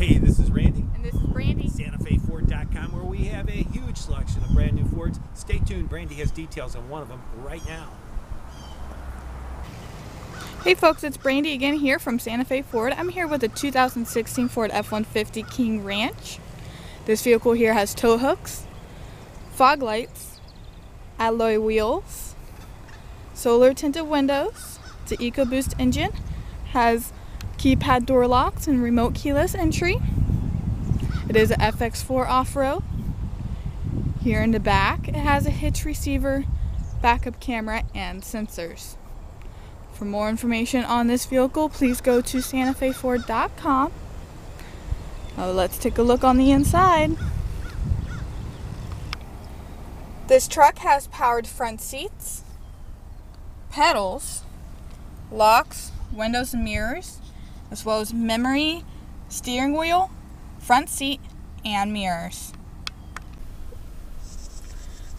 Hey, this is Randy. And this is Brandy. Santafeford.com, where we have a huge selection of brand new Fords. Stay tuned, Brandy has details on one of them right now. Hey folks, it's Brandy again here from Santa Fe Ford. I'm here with a 2016 Ford F-150 King Ranch. This vehicle here has tow hooks, fog lights, alloy wheels, solar tinted windows, it's an EcoBoost engine, has keypad door locks and remote keyless entry. It is an FX4 off-road. Here in the back, it has a hitch receiver, backup camera, and sensors. For more information on this vehicle, please go to Santafeford.com. Let's take a look on the inside. This truck has powered front seats, pedals, locks, windows and mirrors, as well as memory, steering wheel, front seat, and mirrors.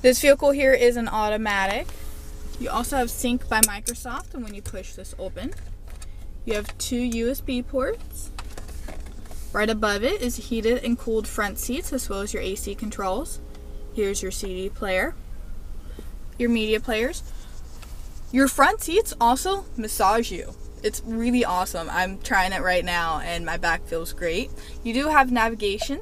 This vehicle here is an automatic. You also have Sync by Microsoft, and when you push this open, you have two USB ports. Right above it is heated and cooled front seats, as well as your AC controls. Here's your CD player, your media players. Your front seats also massage you. It's really awesome. I'm trying it right now, and my back feels great. You do have navigation.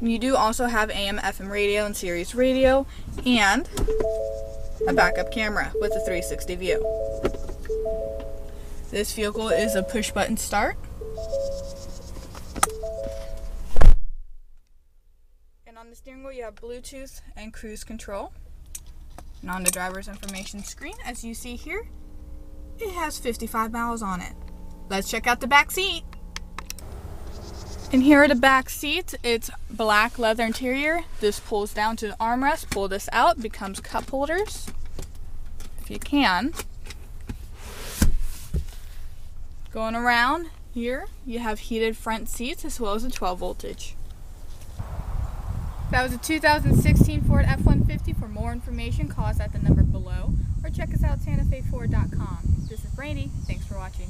You do also have AM, FM radio, and Sirius radio, and a backup camera with a 360 view. This vehicle is a push-button start. And on the steering wheel, you have Bluetooth and cruise control. And on the driver's information screen, as you see here, it has 55 miles on it. Let's check out the back seat. And here are the back seats. It's black leather interior. This pulls down to the armrest. Pull this out, becomes cup holders, if you can. Going around here, you have heated front seats as well as a 12 voltage. That was a 2016 Ford F-150. For more information, call us at the number below or check us out at SantaFeFord.com. This is Brandy. Thanks for watching.